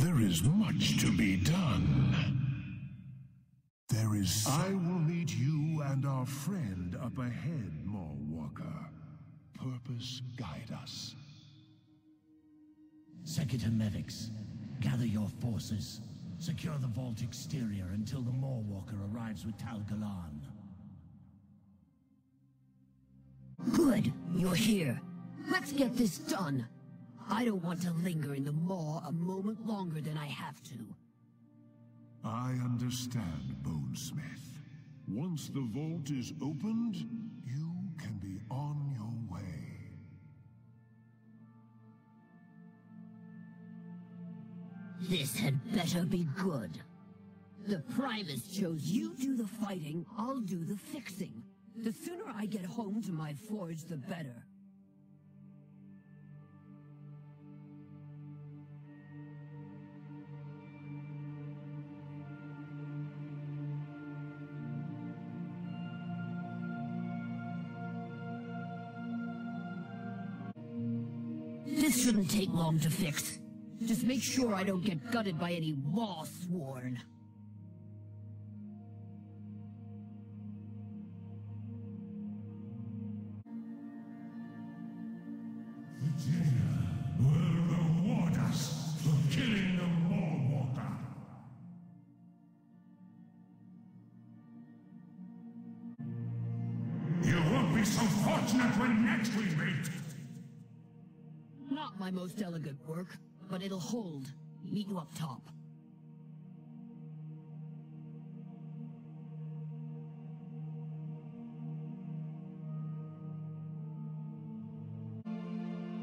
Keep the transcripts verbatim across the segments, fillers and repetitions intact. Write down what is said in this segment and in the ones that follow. There is much to be done. There is... I will meet you and our friend up ahead, Maw Walker. Purpose guide us. Secutor Mavix, gather your forces. Secure the vault exterior until the Maw Walker arrives with Tal-Galen. Good, you're here. Let's get this done. I don't want to linger in the maw a moment longer than I have to. I understand, Bonesmith. Once the vault is opened, you can be on your way. This had better be good. The Primus chose you do the fighting, I'll do the fixing. The sooner I get home to my forge, the better. This shouldn't take long to fix. Just make sure I don't get gutted by any Maw Sworn. Jada will reward us for killing the Maw Walker. You won't be so fortunate when next we meet. Not my most elegant work, but it'll hold. Meet you up top.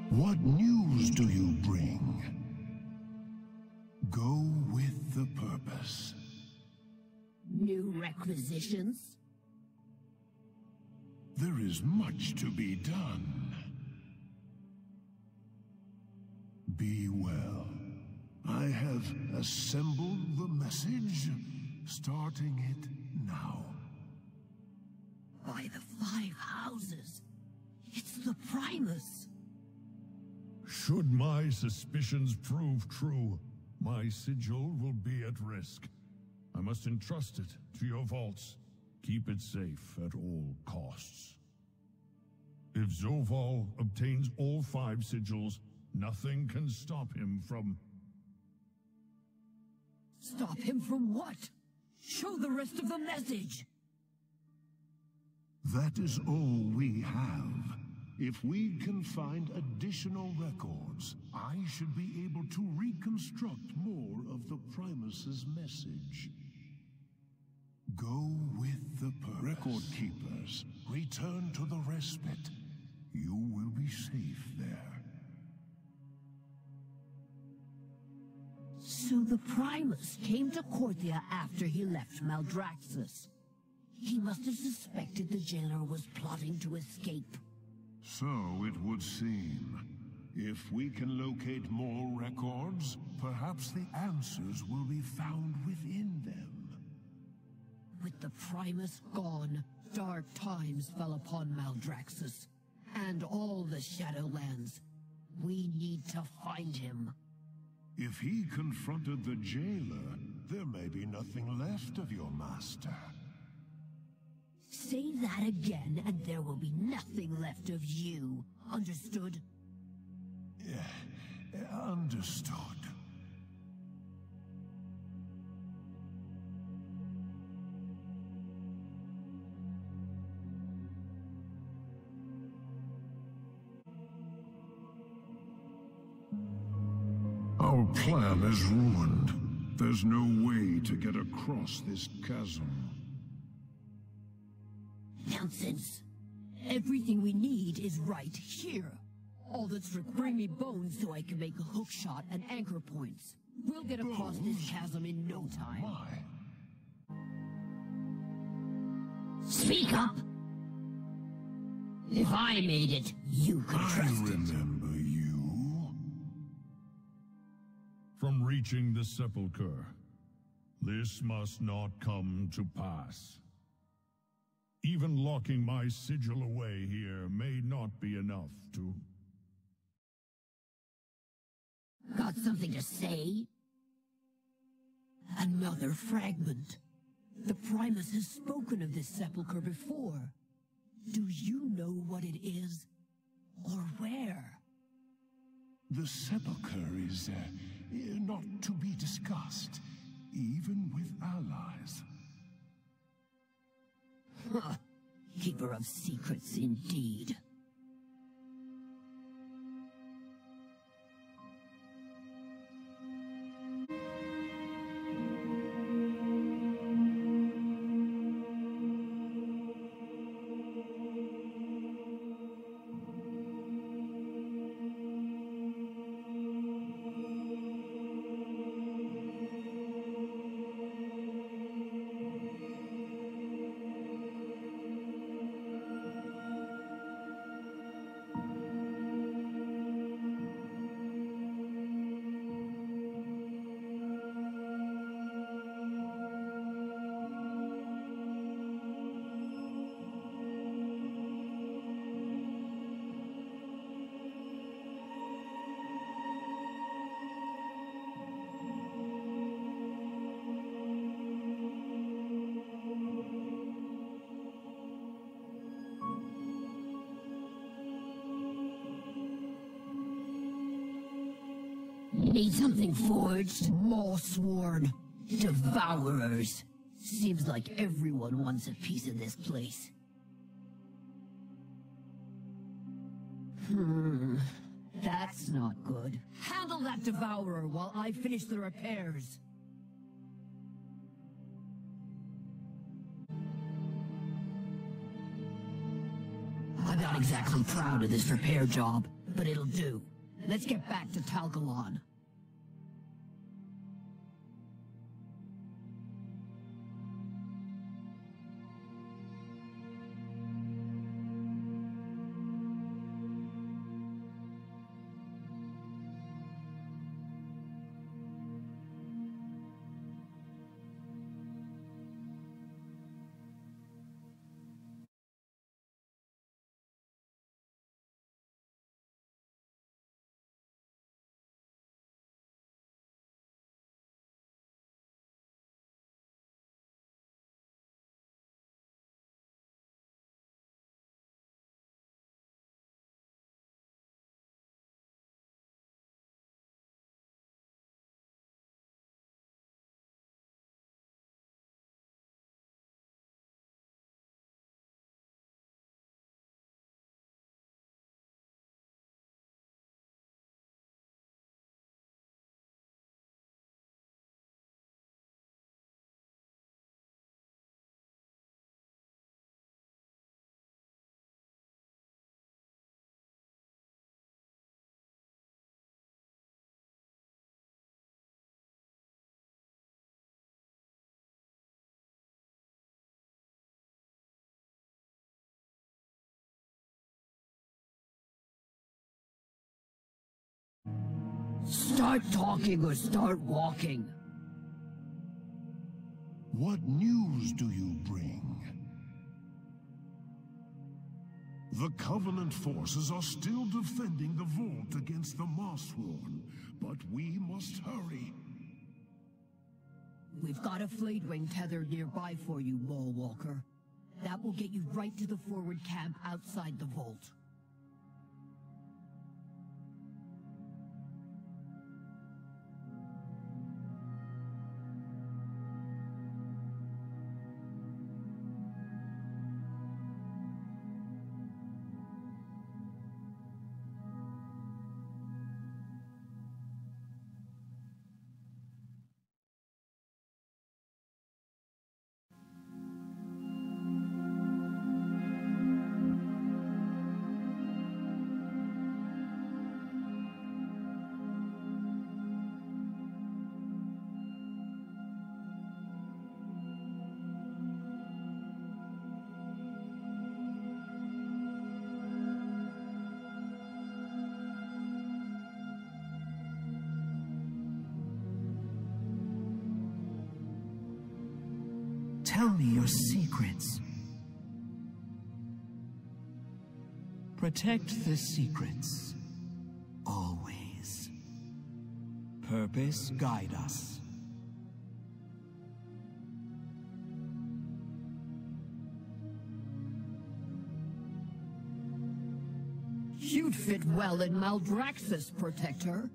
What news do you bring? Go with the purpose. New requisitions? There is much to be done. Be well. I have assembled the message, starting it now. By the five houses, it's the Primus. Should my suspicions prove true, my sigil will be at risk. I must entrust it to your vaults. Keep it safe at all costs. If Zovaal obtains all five sigils, nothing can stop him from... Stop him from what? Show the rest of the message! That is all we have. If we can find additional records, I should be able to reconstruct more of the Primus's message. Go with the purpose. Record keepers, return to the respite. You will be safe there. So the Primus came to Korthia after he left Maldraxxus. He must have suspected the jailer was plotting to escape. So it would seem. If we can locate more records, perhaps the answers will be found within them. With the Primus gone, dark times fell upon Maldraxxus, and all the Shadowlands. We need to find him. If he confronted the jailer, there may be nothing left of your master. Say that again, and there will be nothing left of you. Understood? Uh, understood. Our plan is ruined. There's no way to get across this chasm. Nonsense. Everything we need is right here. All that's required. Bring me bones so I can make a hook shot and anchor points. We'll get bones? Across this chasm in no time. Why? Speak up! If I made it, you could trust it. I remember you. From reaching the sepulchre, this must not come to pass. Even locking my sigil away here may not be enough to... Got something to say? Another fragment. The Primus has spoken of this sepulchre before. Do you know what it is? Or where? The sepulchre is uh, not to be discussed, even with allies. Huh. Keeper of secrets indeed. Need something forged? Maw Sworn. Devourers. Seems like everyone wants a piece of this place. Hmm. That's not good. Handle that devourer while I finish the repairs. I'm not exactly proud of this repair job, but it'll do. Let's get back to Tal-Galen. Start talking or start walking. What news do you bring? The Covenant forces are still defending the vault against the Maw Sworn, but we must hurry. We've got a Flayedwing tethered nearby for you, Maw Walker. That will get you right to the forward camp outside the vault. Tell me your secrets. Protect the secrets. Always. Purpose guide us. fit well in Maldraxxus, Protector.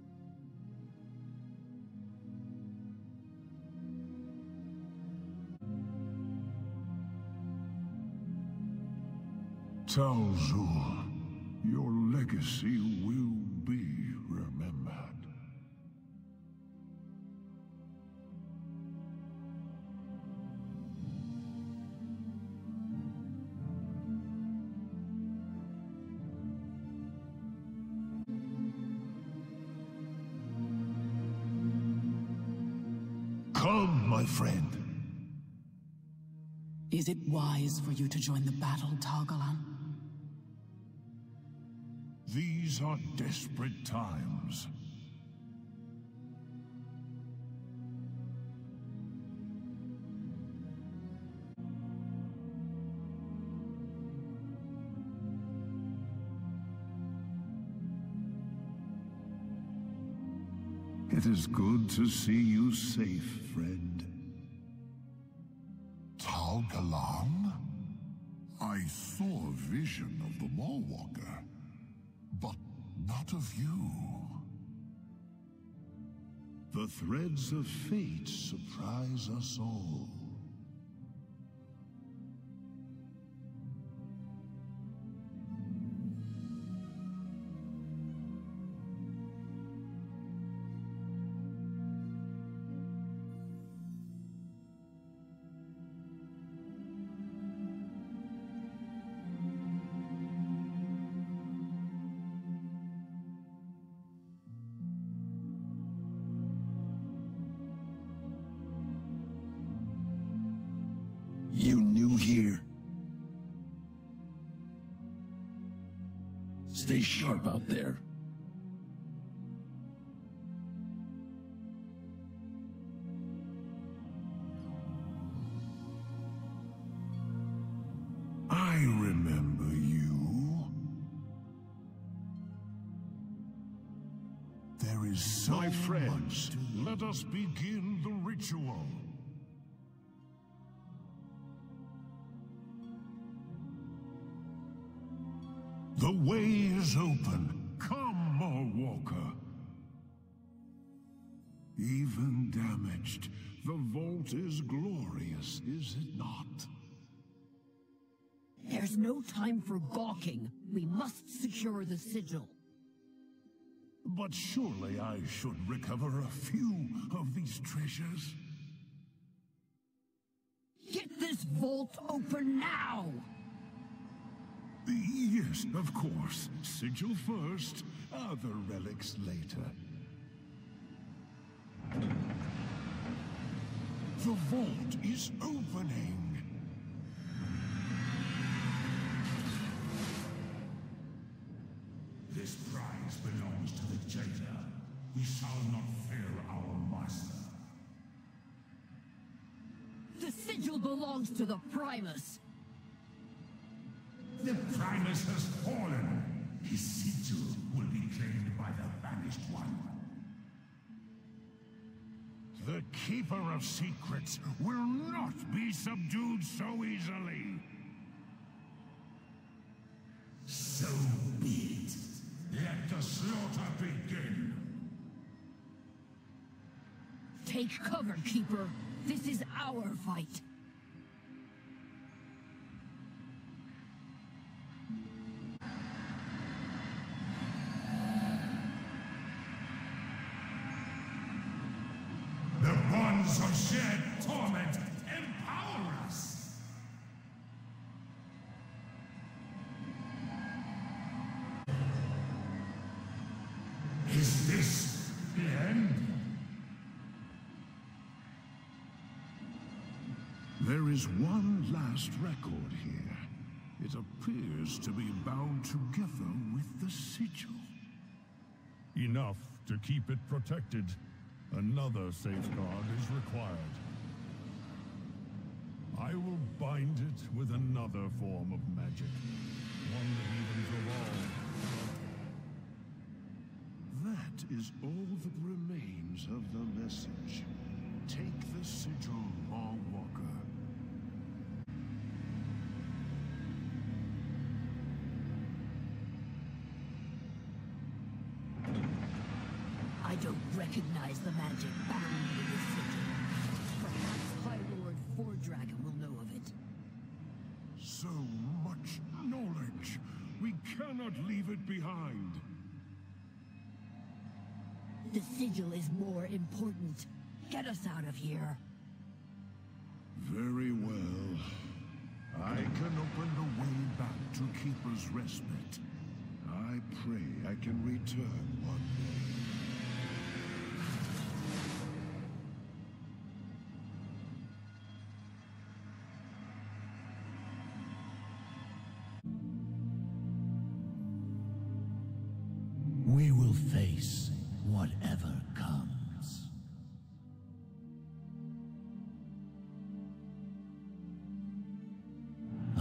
Tal'zul, your legacy will be remembered. Come, my friend. Is it wise for you to join the battle, Tagalan? These are desperate times. It is good to see you safe, friend. Tal-Galen? I saw a vision of the Maw Walker. But not of you. The threads of fate surprise us all. Stay sharp out there. I remember you. There is so much. My friends, let us begin the ritual. The way is open. Come, Maw Walker. Even damaged, the vault is glorious, is it not? There's no time for gawking. We must secure the sigil. But surely I should recover a few of these treasures. Get this vault open now! Yes, of course. Sigil first, other relics later. The vault is opening. This prize belongs to the Jada. We shall not fail our master. The sigil belongs to the Primus. The Primus has fallen. His sigil will be claimed by the Banished One. The Keeper of Secrets will not be subdued so easily. So be it. Let the slaughter begin. Take cover, Keeper. This is our fight. Of shared torment, empower us! Is this the end? There is one last record here. It appears to be bound together with the sigil. Enough to keep it protected. Another safeguard is required. I will bind it with another form of magic. One that evens all. That is all that remains of the message. Take the sigil, Maw Walker. I don't recognize the magic bound in this city. Perhaps High Lord Fordragon will know of it. So much knowledge. We cannot leave it behind. The sigil is more important. Get us out of here. Very well. I can open the way back to Keeper's Respite. I pray I can return one day. We will face whatever comes.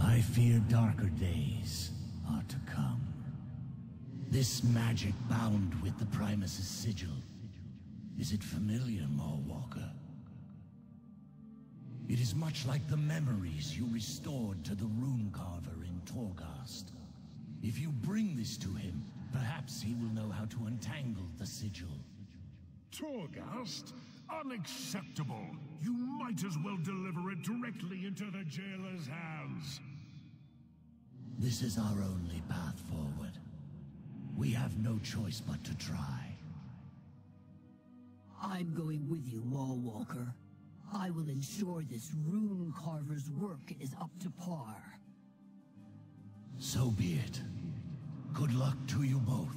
I fear darker days are to come. This magic bound with the Primus' sigil. Is it familiar, Maw Walker? It is much like the memories you restored to the Runecarver in Torghast. If you bring this to him, perhaps he will know how to untangle the sigil. Torghast? Unacceptable! You might as well deliver it directly into the jailer's hands! This is our only path forward. We have no choice but to try. I'm going with you, Maw Walker. I will ensure this rune carver's work is up to par. So be it. Good luck to you both.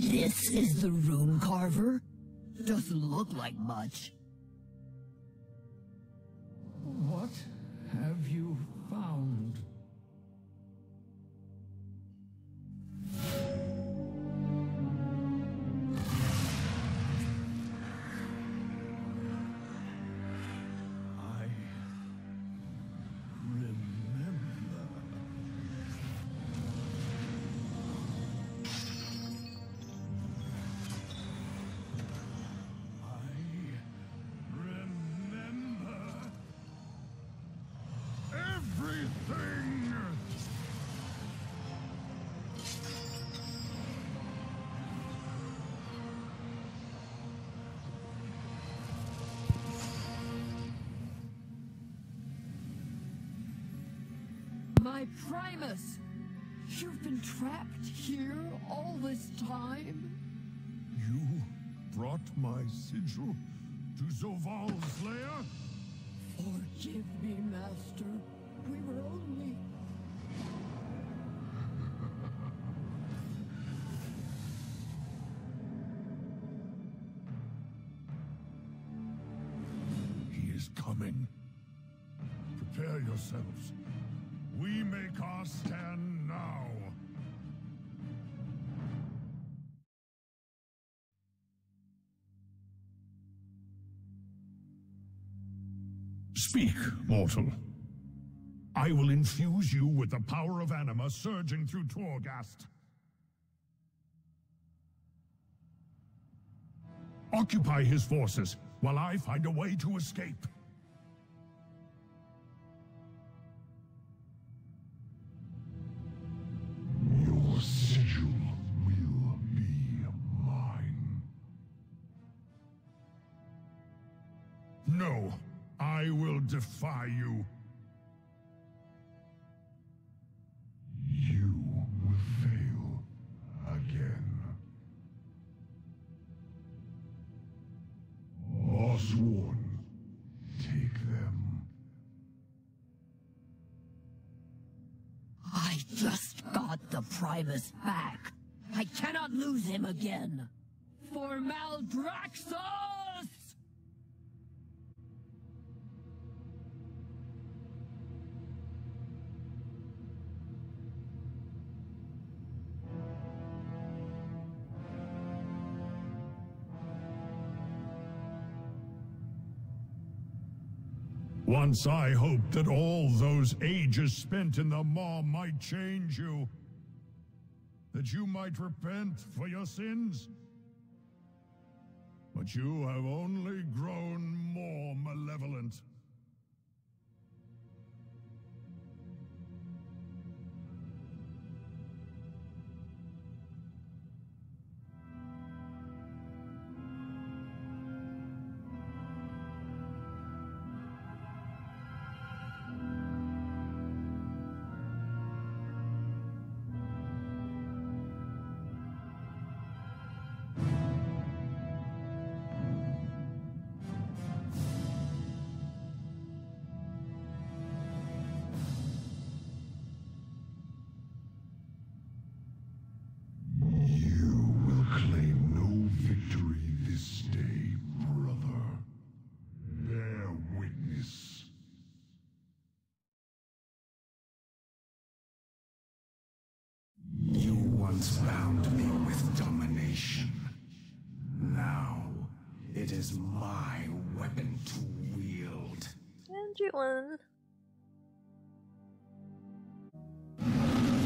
This is the Runecarver? Doesn't look like much. What have you found? My Primus! You've been trapped here all this time? You brought my sigil to Zoval's lair? Forgive me, Master. We were only... He is coming. Prepare yourselves. We make our stand now. Speak, mortal. I will infuse you with the power of anima surging through Torghast. Occupy his forces while I find a way to escape. defy you. You will fail again. Maw Sworn, take them. I just got the Primus back. I cannot lose him again. For Maldraxxus! Once I hoped that all those ages spent in the Maw might change you, that you might repent for your sins. But you have only grown more malevolent. Bound me with domination. Now it is my weapon to wield. Andrew.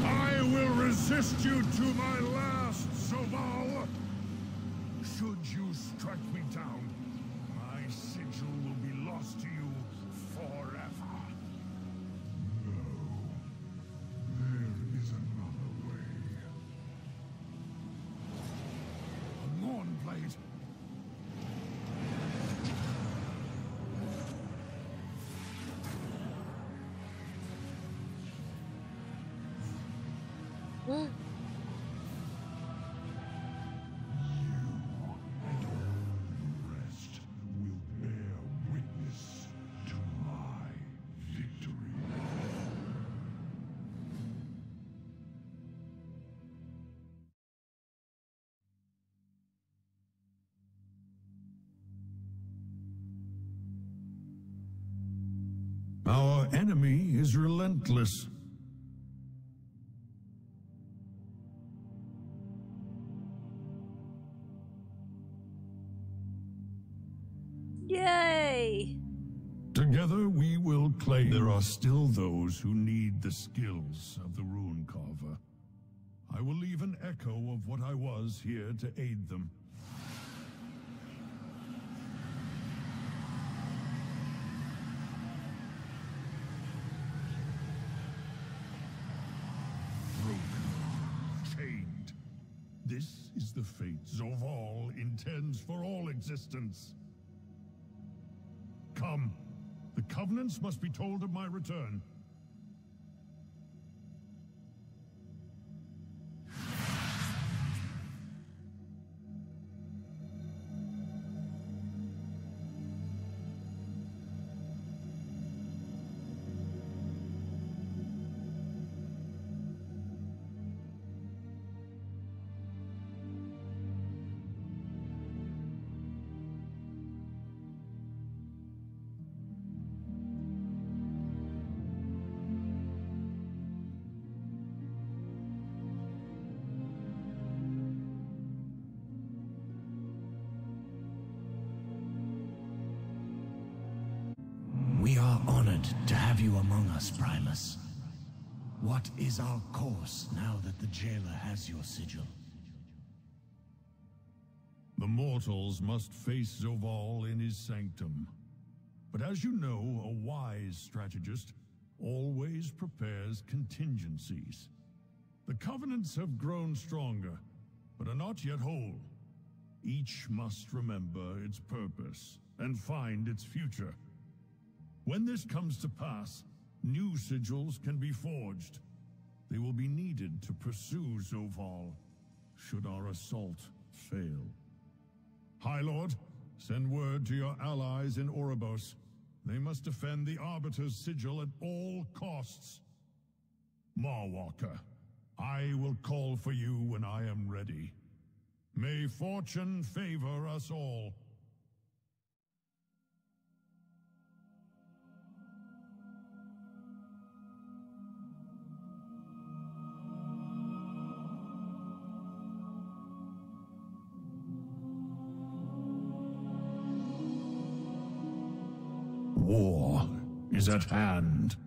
I will resist you to my last, Zovaal. Should you strike me down, my sigil will be lost to you forever. Our enemy is relentless. Yay! Together we will claim. There are still those who need the skills of the Runecarver. I will leave an echo of what I was here to aid them. This is the fate Zovaal intends for all existence. Come, the covenants must be told of my return. Primus, what is our course now that the jailer has your sigil? The mortals must face Zovaal in his sanctum. But as you know, a wise strategist always prepares contingencies. The covenants have grown stronger, but are not yet whole. Each must remember its purpose and find its future. When this comes to pass, new sigils can be forged. They will be needed to pursue Zovaal, should our assault fail. High Lord, send word to your allies in Oribos. They must defend the Arbiter's sigil at all costs. Maw Walker, I will call for you when I am ready. May fortune favor us all. War is at hand.